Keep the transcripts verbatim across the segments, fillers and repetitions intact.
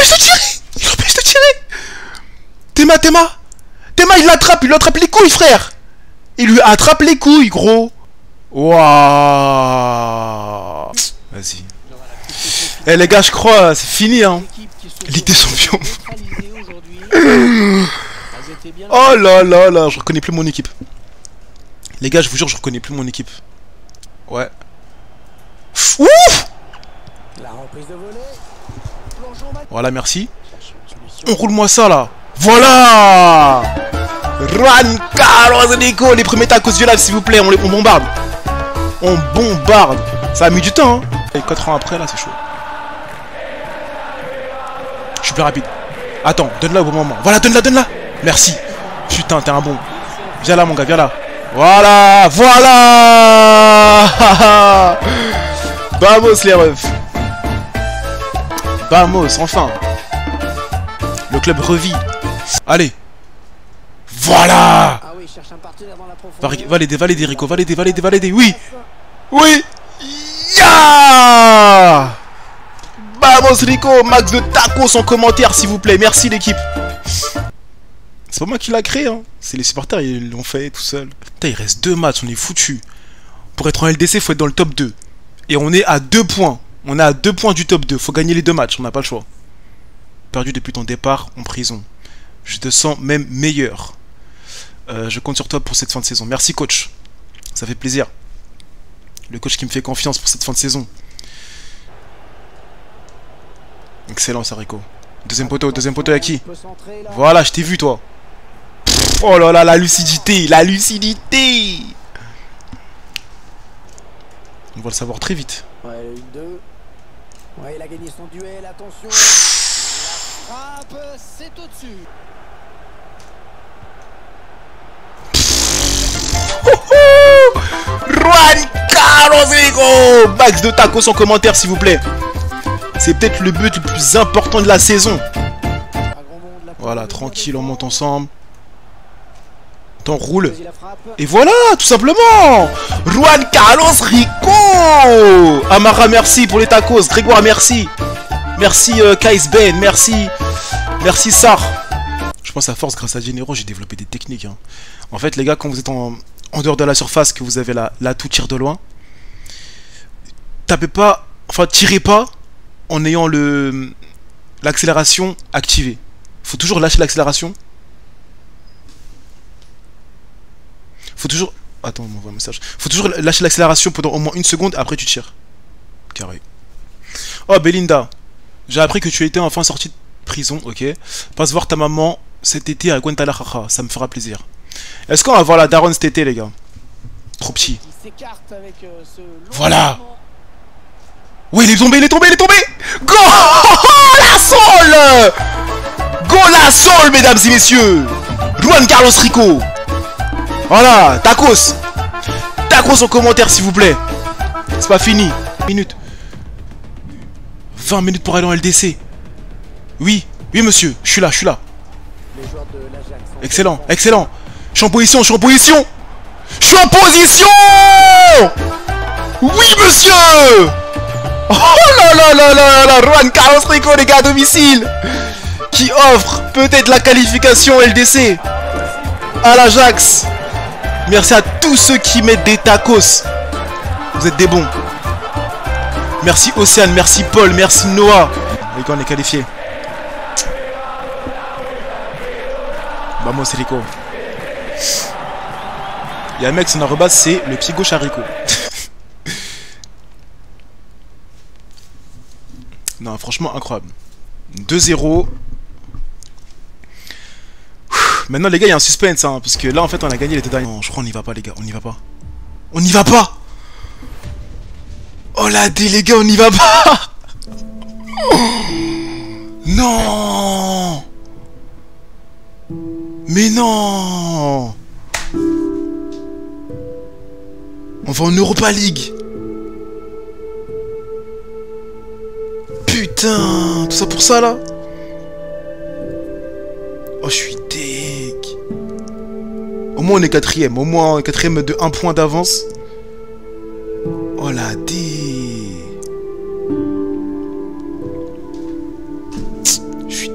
l'empêche de tirer. Il l'empêche de tirer. Tema, Tema. Tema, il l'attrape, il lui attrape les couilles, frère. Il lui attrape les couilles, gros. Waouh. Vas-y. Eh les gars, je crois, c'est fini, hein. Ligue des champions. Oh là là là, je reconnais plus mon équipe. Les gars, je vous jure, je reconnais plus mon équipe. Ouais. Ouf. Voilà, merci. On roule-moi ça, là. Voilà. Juan Carlos Rico, les premiers tacos violents, s'il vous plaît, on les on bombarde. On bombarde. Ça a mis du temps, hein. Et quatre ans après, là, c'est chaud. Je suis plus rapide. Attends, donne-la au bon moment. Voilà, donne-la, donne-la. Merci. Putain, t'es un bon. Viens là, mon gars, viens là. Voilà, voilà. Vamos, les refs. Vamos, enfin. Le club revit. Allez. Voilà. Va l'aider, va l'aider, Rico. Va l'aider, va l'aider, va l'aider. Oui. Oui. Yeah! Vamos Rico, max de tacos en commentaire s'il vous plaît, merci l'équipe. C'est pas moi qui l'a créé, hein. C'est les supporters, ils l'ont fait tout seul. Putain, il reste deux matchs, on est foutu. Pour être en L D C, faut être dans le top deux. Et on est à deux points. On est à deux points du top deux, faut gagner les deux matchs, on n'a pas le choix. Perdu depuis ton départ en prison. Je te sens même meilleur. euh, Je compte sur toi pour cette fin de saison, merci coach. Ça fait plaisir. Le coach qui me fait confiance pour cette fin de saison. Excellent, Rico. Deuxième poteau, deuxième poteau à qui? Voilà, je t'ai vu, toi. Pff, oh là là, la lucidité, la lucidité. On va le savoir très vite. Ouais, une deux. Ouais, il a gagné son duel, attention. La frappe, c'est au-dessus. Juan Carlos Rico, max de tacos en commentaire s'il vous plaît. C'est peut-être le but le plus important de la saison. Voilà, tranquille, on monte ensemble. T'enroules. Et voilà, tout simplement. Juan Carlos Rico. Amara, merci pour les tacos. Grégoire, merci. Merci euh, Kais Ben, merci. Merci Sar. Je pense à force, grâce à Généraux, j'ai développé des techniques. Hein. En fait, les gars, quand vous êtes en... en dehors de la surface, que vous avez là, là tout tire de loin. Tapez pas, enfin tirez pas en ayant le l'accélération activée. Faut toujours lâcher l'accélération. Faut toujours, attends, on m'envoie un message. Faut toujours lâcher l'accélération pendant au moins une seconde. Après tu tires. Carré. Oh Belinda, j'ai appris que tu étais enfin sortie de prison. Ok. Passe voir ta maman cet été à Guadalajara. Ça me fera plaisir. Est-ce qu'on va voir la daronne cet été, les gars? Trop petit. Voilà. Oui, il est tombé, il est tombé, il est tombé. Go la sol. Go la sol, mesdames et messieurs. Juan Carlos Rico. Voilà, tacos. Tacos en commentaire, s'il vous plaît. C'est pas fini. Minute. vingt minutes pour aller en L D C. Oui, oui, monsieur. Je suis là, je suis là. Excellent, excellent. Je suis en position, je suis en position. Je suis en position. Oui, monsieur. Oh là là là là là. Juan Carlos Rico, les gars à domicile, qui offre peut-être la qualification L D C à l'Ajax. Merci à tous ceux qui mettent des tacos. Vous êtes des bons. Merci Océane, merci Paul, merci Noah. Les gars, on est qualifiés. Vamos Rico. Il y a un mec, son arroba, c'est le pied gauche à Rico. Non, franchement, incroyable. deux zéro. Maintenant, les gars, il y a un suspense, hein, parce que là, en fait, on a gagné les deux derniers. Non, je crois qu'on n'y va pas, les gars, on n'y va pas. On n'y va pas. Oh la D, les gars, on n'y va pas. Non. Mais non. On va en Europa League. Putain, tout ça pour ça là. Oh, je suis deg. Au moins on est quatrième. Au moins on est quatrième de un point d'avance. Oh la dé.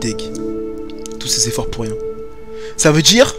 deg. Tous ces efforts pour rien. Ça veut dire